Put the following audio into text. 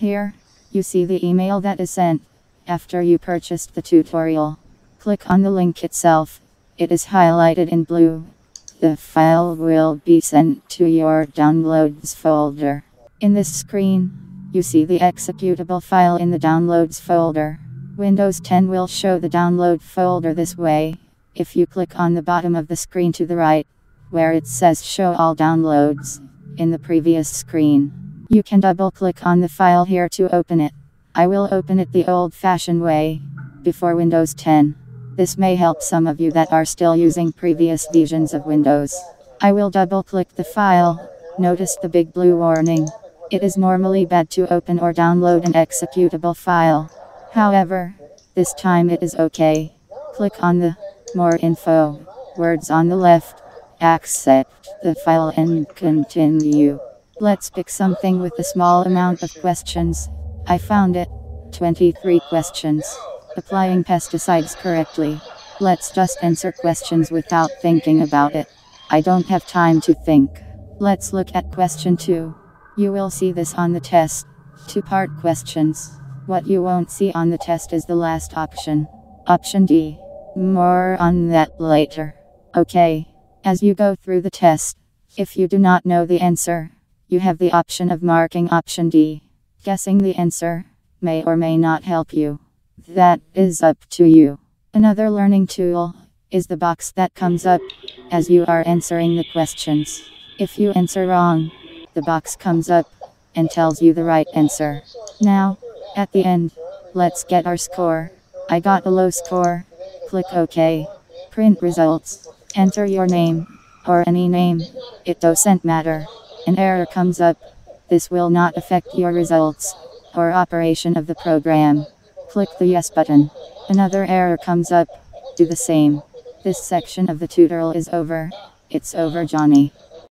Here, you see the email that is sent after you purchased the tutorial. Click on the link itself. It is highlighted in blue. The file will be sent to your downloads folder. In this screen, you see the executable file in the downloads folder. Windows 10 will show the download folder this way. If you click on the bottom of the screen to the right, where it says show all downloads, in the previous screen, you can double click on the file here to open it. I will open it the old-fashioned way, before Windows 10. This may help some of you that are still using previous versions of Windows. I will double click the file. Notice the big blue warning. It is normally bad to open or download an executable file. However, this time it is okay. Click on the more info words on the left, accept the file and continue. Let's pick something with a small amount of questions. I found it. 23 questions. Applying pesticides correctly. Let's just answer questions without thinking about it. I don't have time to think. Let's look at question 2. You will see this on the test. Two-part questions. What you won't see on the test is the last option. Option D. More on that later. Okay. As you go through the test, if you do not know the answer, you have the option of marking option D. Guessing the answer may or may not help you. That is up to you. Another learning tool is the box that comes up as you are answering the questions. If you answer wrong, the box comes up and tells you the right answer. Now, at the end, let's get our score. I got a low score. Click OK. Print results. Enter your name, or any name. It doesn't matter. An error comes up. This will not affect your results or operation of the program. Click the yes button. Another error comes up. Do the same. This section of the tutorial is over. It's over, Johnny.